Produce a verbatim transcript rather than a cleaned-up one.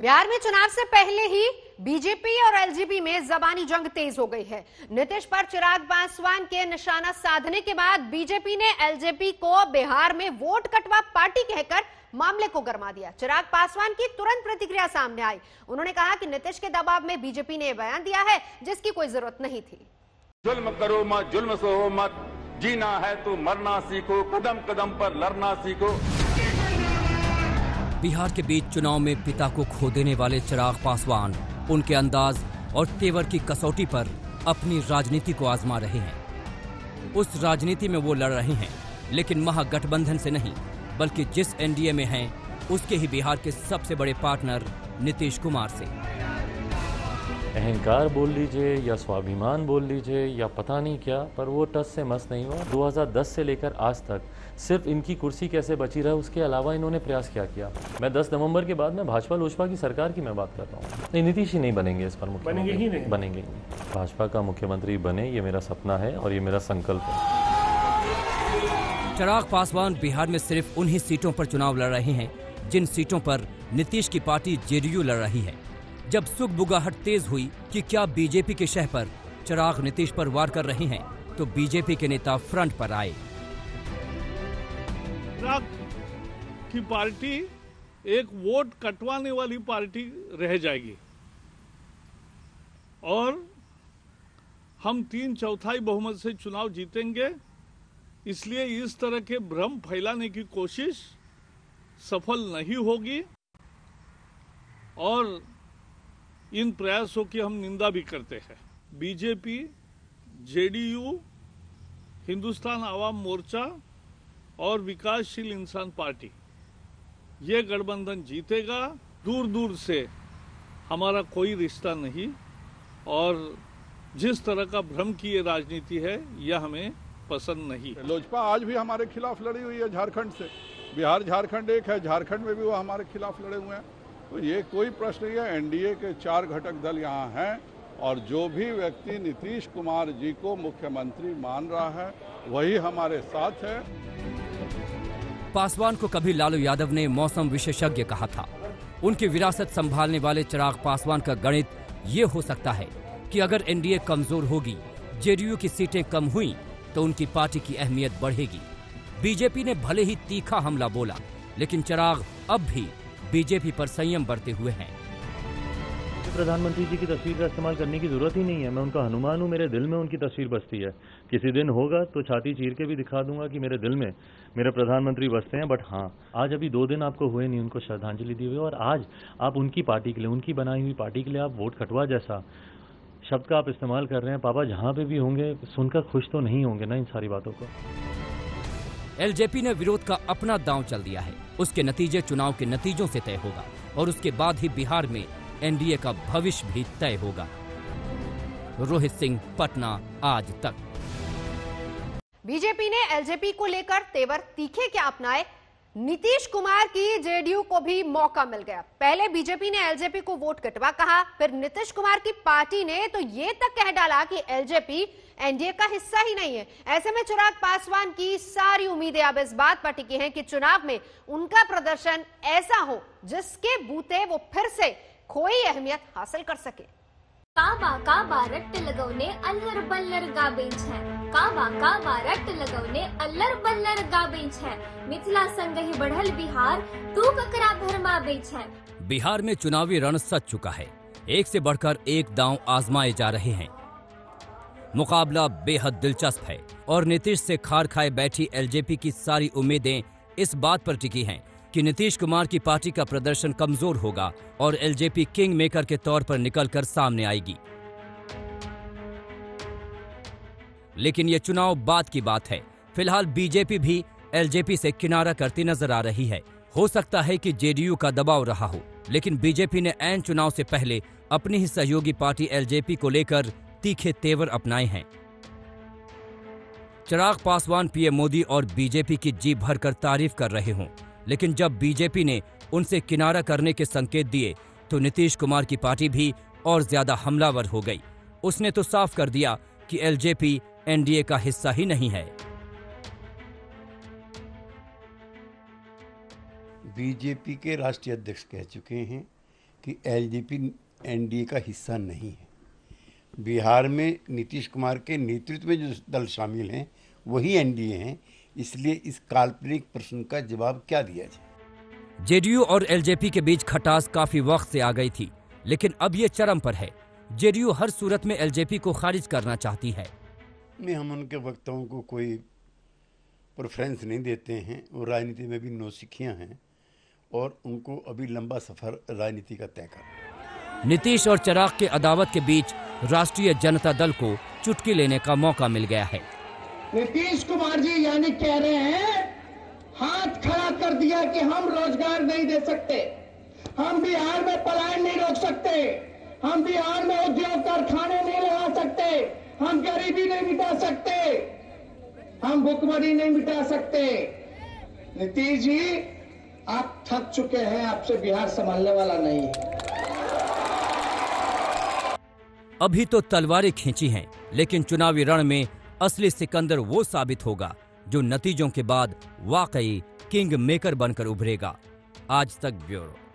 बिहार में चुनाव से पहले ही बीजेपी और एलजेपी में जबानी जंग तेज हो गई है। नीतीश पर चिराग पासवान के निशाना साधने के बाद बीजेपी ने एलजेपी को बिहार में वोट कटवा पार्टी कहकर मामले को गरमा दिया। चिराग पासवान की तुरंत प्रतिक्रिया सामने आई। उन्होंने कहा कि नीतीश के दबाव में बीजेपी ने बयान दिया है जिसकी कोई जरूरत नहीं थी। जुल्म करो मत, जुल्म सहो मत, जीना है तो मरना सीखो, कदम कदम पर लड़ना सीखो। बिहार के बीच चुनाव में पिता को खो देने वाले चिराग पासवान उनके अंदाज और तेवर की कसौटी पर अपनी राजनीति को आजमा रहे हैं। उस राजनीति में वो लड़ रहे हैं, लेकिन महागठबंधन से नहीं, बल्कि जिस एनडीए में हैं उसके ही बिहार के सबसे बड़े पार्टनर नीतीश कुमार से। अहंकार बोल लीजिए या स्वाभिमान बोल लीजिए या पता नहीं क्या, पर वो टस से मस नहीं हुआ। दो हज़ार दस से लेकर आज तक सिर्फ इनकी कुर्सी कैसे बची रहा उसके अलावा इन्होंने प्रयास क्या किया। मैं दस नवंबर के बाद में भाजपा लोजपा की सरकार की मैं बात करता हूँ। नहीं, नीतीश ही नहीं बनेंगे, इस पर बनेंगे ही नहीं, बनेंगे ही नहीं। भाजपा का मुख्यमंत्री बने, ये मेरा सपना है और ये मेरा संकल्प है। चिराग पासवान बिहार में सिर्फ उन्हीं सीटों पर चुनाव लड़ रहे हैं जिन सीटों पर नीतीश की पार्टी जेडीयू लड़ रही है। जब सुख बुगाहट तेज हुई कि क्या बीजेपी के शह पर चिराग नीतीश पर वार कर रहे हैं, तो बीजेपी के नेता फ्रंट पर आए। चिराग की पार्टी एक वोट कटवाने वाली पार्टी रह जाएगी और हम तीन चौथाई बहुमत से चुनाव जीतेंगे, इसलिए इस तरह के भ्रम फैलाने की कोशिश सफल नहीं होगी और इन प्रयासों की हम निंदा भी करते हैं। बीजेपी, जेडीयू, हिंदुस्तान आवाम मोर्चा और विकासशील इंसान पार्टी, ये गठबंधन जीतेगा। दूर दूर से हमारा कोई रिश्ता नहीं और जिस तरह का भ्रम की ये राजनीति है यह हमें पसंद नहीं। लोजपा आज भी हमारे खिलाफ लड़ी हुई है झारखंड से। बिहार झारखंड एक है, झारखंड में भी वो हमारे खिलाफ लड़े हुए हैं। तो ये कोई प्रश्न नहीं है। एनडीए के चार घटक दल यहाँ हैं और जो भी व्यक्ति नीतीश कुमार जी को मुख्यमंत्री मान रहा है वही हमारे साथ है। पासवान को कभी लालू यादव ने मौसम विशेषज्ञ कहा था। उनकी विरासत संभालने वाले चिराग पासवान का गणित ये हो सकता है कि अगर एनडीए कमजोर होगी, जेडीयू की सीटें कम हुई तो उनकी पार्टी की अहमियत बढ़ेगी। बीजेपी ने भले ही तीखा हमला बोला, लेकिन चिराग अब भी बीजेपी पर संयम बरते हुए हैं। प्रधानमंत्री जी की तस्वीर का इस्तेमाल करने की जरूरत ही नहीं है। मैं उनका हनुमान हूँ, मेरे दिल में उनकी तस्वीर बसती है। किसी दिन होगा तो छाती चीर के भी दिखा दूंगा कि मेरे दिल में मेरे प्रधानमंत्री बसते हैं। बट हाँ, आज अभी दो दिन आपको हुए नहीं उनको श्रद्धांजलि दी हुई, और आज आप उनकी पार्टी के लिए, उनकी बनाई हुई पार्टी के लिए आप वोट खटवा जैसा शब्द का आप इस्तेमाल कर रहे हैं। पापा जहाँ पे भी होंगे सुनकर खुश तो नहीं होंगे ना इन सारी बातों को। एलजेपी ने विरोध का अपना दांव चल दिया है। उसके नतीजे चुनाव के नतीजों से तय होगा और उसके बाद ही बिहार में एनडीए का भविष्य भी तय होगा। रोहित सिंह, पटना, आज तक। बीजेपी ने एलजेपी को लेकर तेवर तीखे क्या अपनाए, नीतीश कुमार की जेडीयू को भी मौका मिल गया। पहले बीजेपी ने एलजेपी को वोट कटवा कहा, फिर नीतीश कुमार की पार्टी ने तो ये तक कह डाला कि एलजेपी एनडीए का हिस्सा ही नहीं है। ऐसे में चिराग पासवान की सारी उम्मीदें अब इस बात पर टिकी हैं कि चुनाव में उनका प्रदर्शन ऐसा हो जिसके बूते वो फिर से कोई अहमियत हासिल कर सके। काबा काबा रट्ट लगवने अल्लर बल्लर गाबेज है, काबा काबा रट्ट लगवने अल्लर बल्लर गाबेज है, मिथिला संग ही बढ़ल बिहार तू ककरा भरमा बेच है। बिहार में चुनावी रण सज चुका है। एक से बढ़कर एक दांव आजमाए जा रहे हैं। मुकाबला बेहद दिलचस्प है और नीतीश से खार खाए बैठी एलजेपी की सारी उम्मीदें इस बात पर टिकी हैं कि नीतीश कुमार की पार्टी का प्रदर्शन कमजोर होगा और एलजेपी किंग मेकर के तौर पर निकलकर सामने आएगी। लेकिन ये चुनाव बाद की बात है। फिलहाल बीजेपी भी एलजेपी से किनारा करती नजर आ रही है। हो सकता है कि जेडीयू का दबाव रहा हो, लेकिन बीजेपी ने ऐन चुनाव से पहले अपनी ही सहयोगी पार्टी एलजेपी को लेकर तीखे तेवर अपनाए हैं। चिराग पासवान पीएम मोदी और बीजेपी की जी भरकर तारीफ कर रहे हों, लेकिन जब बीजेपी ने उनसे किनारा करने के संकेत दिए तो नीतीश कुमार की पार्टी भी और ज्यादा हमलावर हो गई। उसने तो साफ कर दिया कि एलजेपी एनडीए का हिस्सा ही नहीं है। बीजेपी के राष्ट्रीय अध्यक्ष कह चुके हैं कि एलजेपी एनडीए का हिस्सा नहीं है। बिहार में नीतीश कुमार के नेतृत्व में जो दल शामिल हैं वही एनडीए हैं, इसलिए इस काल्पनिक प्रश्न का जवाब क्या दिया जाए। जेडीयू और एलजेपी के बीच खटास काफी वक्त से आ गई थी, लेकिन अब ये चरम पर है। जेडीयू हर सूरत में एलजेपी को खारिज करना चाहती है। नहीं, हम उनके वक्ताओं को कोई प्रेफरेंस नहीं देते हैं। वो राजनीति में भी नौसिखियां हैं और उनको अभी लंबा सफर राजनीति का तय कर। नीतीश और चिराग के अदावत के बीच राष्ट्रीय जनता दल को चुटकी लेने का मौका मिल गया है। नीतीश कुमार जी यानी कह रहे हैं, हाथ खड़ा कर दिया कि हम रोजगार नहीं दे सकते, हम बिहार में पलायन नहीं रोक सकते, हम बिहार में उद्योग कारखाने नहीं लगा सकते, हम गरीबी नहीं मिटा सकते, हम भुखमरी नहीं मिटा सकते। नीतीश जी आप थक चुके हैं, आपसे बिहार संभालने वाला नहीं है। अभी तो तलवारें खींची हैं, लेकिन चुनावी रण में असली सिकंदर वो साबित होगा जो नतीजों के बाद वाकई किंग मेकर बनकर उभरेगा। आज तक ब्यूरो।